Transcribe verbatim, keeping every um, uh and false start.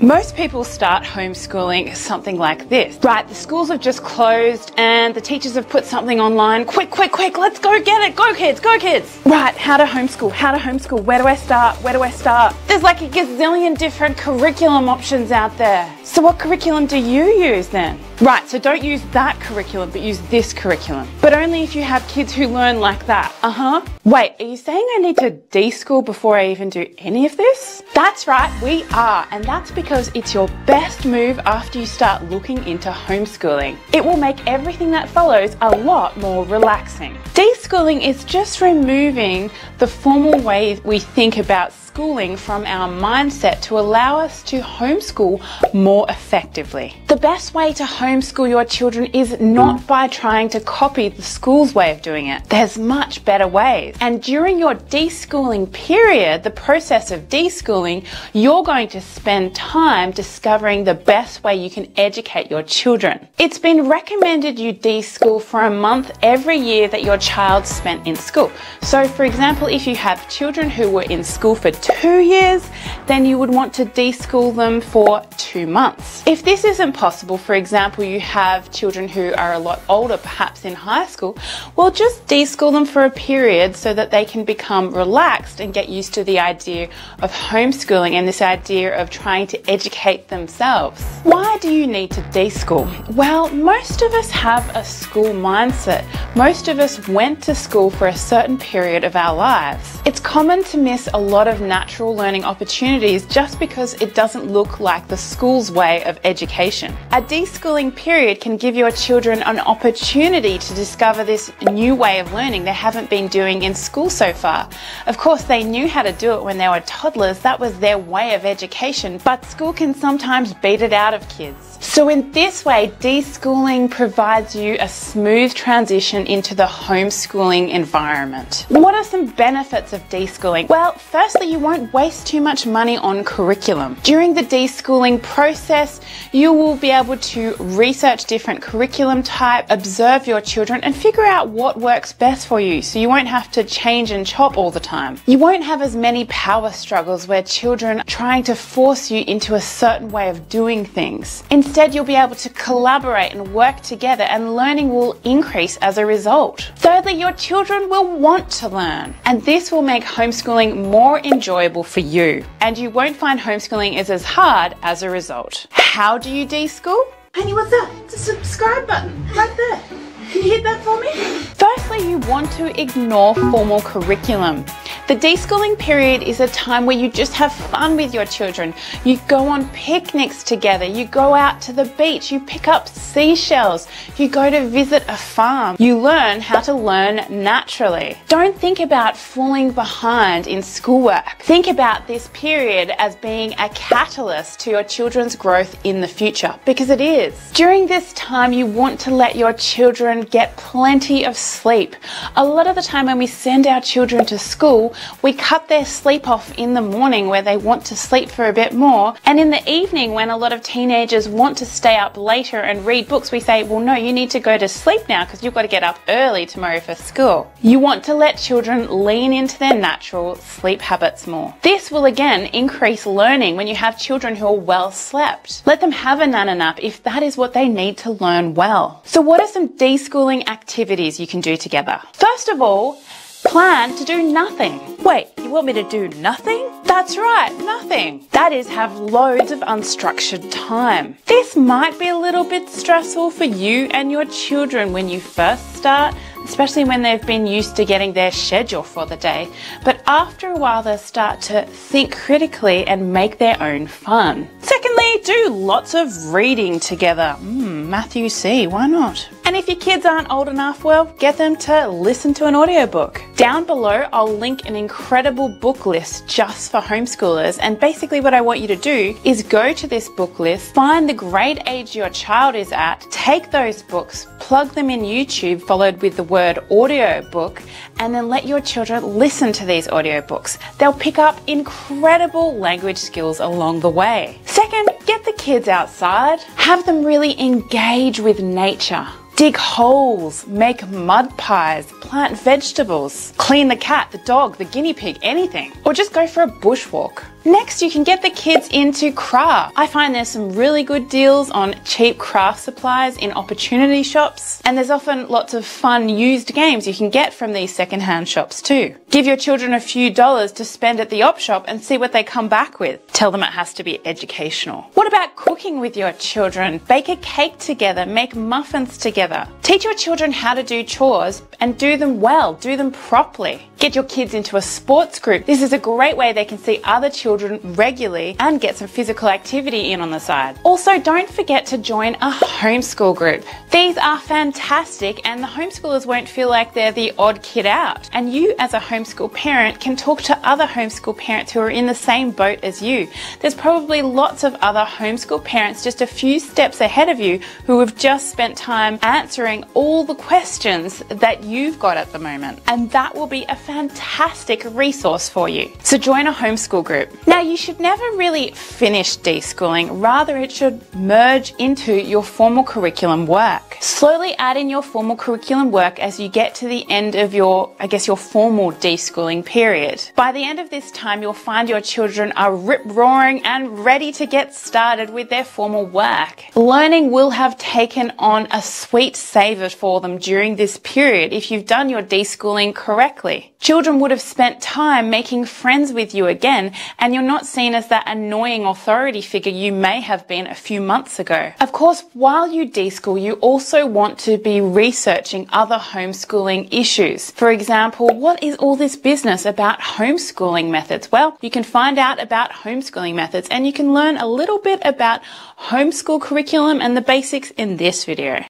Most people start homeschooling something like this. Right, the schools have just closed and the teachers have put something online. Quick, quick, quick, let's go get it. Go kids, go kids. Right, how to homeschool, how to homeschool. Where do I start? Where do I start? There's like a gazillion different curriculum options out there. So what curriculum do you use then? Right, so don't use that curriculum, but use this curriculum. But only if you have kids who learn like that. Uh-huh. Wait, are you saying I need to de-school before I even do any of this? That's right, we are. And that's because it's your best move after you start looking into homeschooling. It will make everything that follows a lot more relaxing. De-schooling is just removing the formal way we think about schooling from our mindset to allow us to homeschool more effectively. The best way to homeschool your children is not by trying to copy the school's way of doing it. There's much better ways. And during your deschooling period, the process of deschooling, you're going to spend time discovering the best way you can educate your children. It's been recommended you deschool for a month every year that your child spent in school. So for example, if you have children who were in school for two years, then you would want to deschool them for two months. If this isn't possible, for example, you have children who are a lot older, perhaps in high school, well, just deschool them for a period so that they can become relaxed and get used to the idea of homeschooling and this idea of trying to educate themselves. Why do you need to deschool? Well, most of us have a school mindset. Most of us went to school for a certain period of our lives. It's common to miss a lot of natural learning opportunities just because it doesn't look like the school's way of education. A deschooling period can give your children an opportunity to discover this new way of learning they haven't been doing in school so far. Of course, they knew how to do it when they were toddlers. That was their way of education, but school can sometimes beat it out of kids. So in this way, deschooling provides you a smooth transition into the homeschooling environment. What are some benefits of deschooling? Well, firstly, you won't waste too much money on curriculum. During the deschooling process, you will be able to research different curriculum type, observe your children, and figure out what works best for you, so you won't have to change and chop all the time. You won't have as many power struggles where children are trying to force you into a certain way of doing things. Instead, you'll be able to collaborate and work together, and learning will increase as a result. Thirdly, your children will want to learn, and this will make homeschooling more enjoyable for you, and you won't find homeschooling is as hard as a result. How do you deschool? Honey, what's that? It's a subscribe button, right there. Can you hit that for me? Firstly, you want to ignore formal curriculum. The deschooling period is a time where you just have fun with your children. You go on picnics together, you go out to the beach, you pick up seashells, you go to visit a farm. You learn how to learn naturally. Don't think about falling behind in schoolwork. Think about this period as being a catalyst to your children's growth in the future, because it is. During this time, you want to let your children get plenty of sleep. A lot of the time when we send our children to school, we cut their sleep off in the morning where they want to sleep for a bit more, and in the evening when a lot of teenagers want to stay up later and read books, we say, well, no, you need to go to sleep now because you've got to get up early tomorrow for school. You want to let children lean into their natural sleep habits more. This will again increase learning when you have children who are well slept. Let them have a nana nap if that is what they need to learn well. So what are some deschooling activities you can do together? First of all, plan to do nothing. Wait, you want me to do nothing? That's right, nothing. That is, have loads of unstructured time. This might be a little bit stressful for you and your children when you first start, especially when they've been used to getting their schedule for the day. But after a while, they'll start to think critically and make their own fun. Secondly, do lots of reading together. Mm, Matthew C, why not? And if your kids aren't old enough, well, get them to listen to an audiobook. Down below, I'll link an incredible book list just for homeschoolers. And basically what I want you to do is go to this book list, find the grade age your child is at, take those books, plug them in YouTube, followed with the word audiobook, and then let your children listen to these audiobooks. They'll pick up incredible language skills along the way. Second, get the kids outside. Have them really engage with nature. Dig holes, make mud pies, plant vegetables, clean the cat, the dog, the guinea pig, anything. Or just go for a bushwalk. Next, you can get the kids into craft. I find there's some really good deals on cheap craft supplies in opportunity shops, and there's often lots of fun used games you can get from these secondhand shops too. Give your children a few dollars to spend at the op shop and see what they come back with. Tell them it has to be educational. What about cooking with your children? Bake a cake together, make muffins together. Teach your children how to do chores and do them well, do them properly. Get your kids into a sports group. This is a great way they can see other children regularly and get some physical activity in on the side. Also, don't forget to join a homeschool group. These are fantastic, and the homeschoolers won't feel like they're the odd kid out. And you, as a homeschool parent, can talk to other homeschool parents who are in the same boat as you. There's probably lots of other homeschool parents just a few steps ahead of you who have just spent time answering all the questions that you've got at the moment. And that will be a fantastic resource for you. So join a homeschool group. Now, you should never really finish deschooling, rather it should merge into your formal curriculum work. Slowly add in your formal curriculum work as you get to the end of your, I guess, your formal deschooling period. By the end of this time, you'll find your children are rip-roaring and ready to get started with their formal work. Learning will have taken on a sweet savour for them during this period if you've done your deschooling correctly. Children would have spent time making friends with you again, and you're not seen as that annoying authority figure you may have been a few months ago. Of course, while you deschool, you also want to be researching other homeschooling issues. For example, what is all this business about homeschooling methods? Well, you can find out about homeschooling methods, and you can learn a little bit about homeschool curriculum and the basics in this video.